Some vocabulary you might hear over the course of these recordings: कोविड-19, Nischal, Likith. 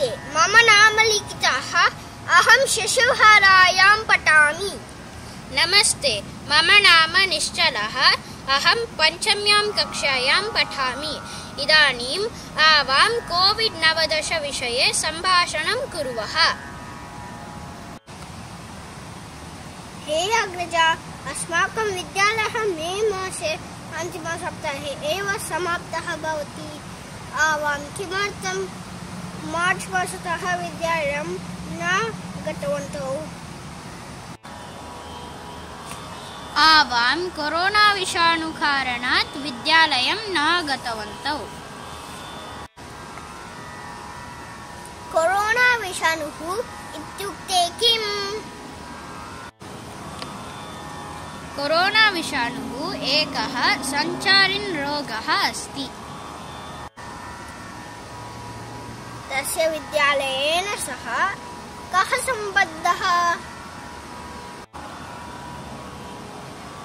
नमस्ते, मम नाम लिखितः, अहं शिशुहरायां पठामि। नमस्ते, मम नाम निश्चलः, अहं पंचम्यां कक्षायां पठामि। इदानीम् आवां कोविड-19 विषये सम्भाषणं कुर्वः। हे अग्रजा, अस्माकं विद्यालयः मे मासे अन्तिमसप्ताहे एव समाप्तः भवति। आवां किमर्थं मार्च मासतः विद्यालयं न गतवन्तौ? आवां कोरोना विषाणुकारणात् विद्यालयं न गतवन्तौ। कोरोना विषाणुः इत्युक्ते किम्? कोरोना विषाणुः एकः संचारिन् रोगः अस्ति। तस्य विद्यालयेन सह कः सम्बद्धः?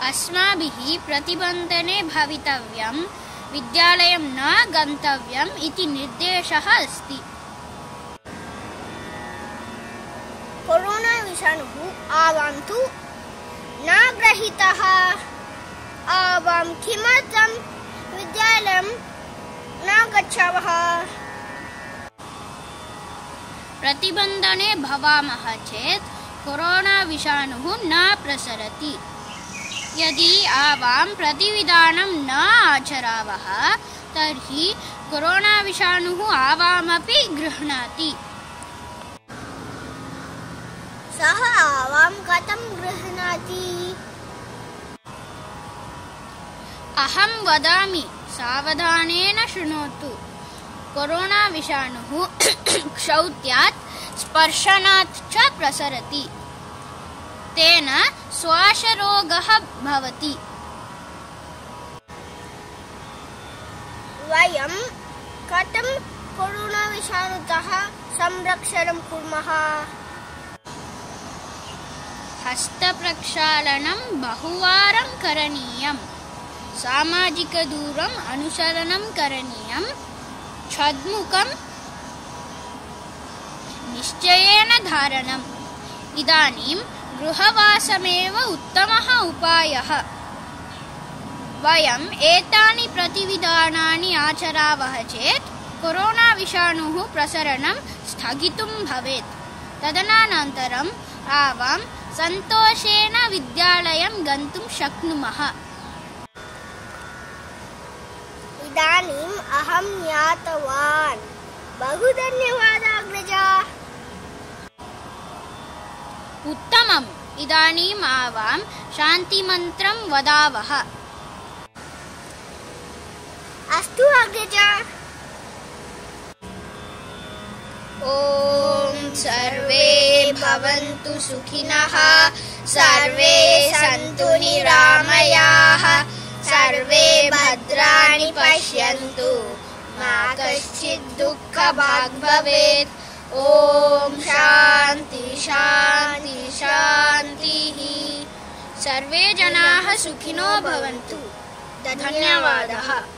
अस्माभिः प्रतिबन्धने भवितव्यं, विद्यालयं न गन्तव्यम् इति निर्देशः अस्ति। कोरोना विषाणुः आवां तु न गृहीतः। आवां किमर्थं विद्यालयं न गच्छावः? प्रतिबन्धने भवामः चेत् कोरोना विषाणुः न प्रसरति। यदि आवां प्रतिविधानं न आचरावः तर्हि कोरोना विषाणुः आवामपि गृह्णाति। सः आवां कथं गृह्णाति? अहं वदामि, सावधानेन शृणोतु। कोरोना विषाणुः क्षौत्यात् स्पर्शनात् च प्रसरति, तेन श्वासरोगः भवति। वयं कथं कोरोना विषाणुतः संरक्षणं कुर्मः? हस्तप्रक्षालनं बहुवारं करणीयं, सामाजिकदूरम् अनुसरणं करणीयं, छद्मुखं निश्चयेन धारणम्। इदानीं गृहवासमेव उत्तमः उपायः। वयम् एतानि प्रतिविधानानि आचरावः चेत् कोरोना विषाणुः प्रसरणं स्थगितुं भवेत्। तदनन्तरम् आवां सन्तोषेण विद्यालयं गन्तुं शक्नुमः। इदानीम् अहं ज्ञातवान्। बहु धन्यवादः अग्रजा। उत्तमम्। इदानीम् आवां शान्तिमन्त्रं वदावः। अस्तु अग्रजा। ॐ सर्वे भवन्तु सुखिनः, सर्वे सन्तु निरामयाः, सर्वे भद्राणि पश्यन्तु, मा कश्चित् दुःखभाग् भवेत्। ॐ शान्ति शान्ति शान्तिः। सर्वे जनाः सुखिनो भवन्तु। धन्यवादः।